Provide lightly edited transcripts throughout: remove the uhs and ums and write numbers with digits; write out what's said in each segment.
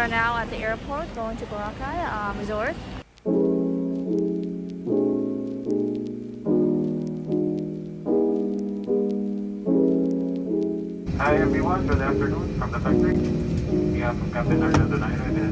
are now at the airport going to Boracay Resort. Hi everyone, good afternoon from the factory. On behalf of Captain Arnaldo Nairo.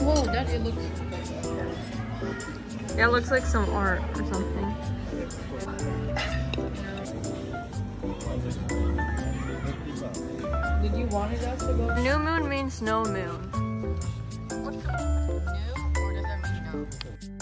Whoa, that it looks. It looks like some art or something. Did you want us to go? New moon means no moon. What? New, or does that mean no?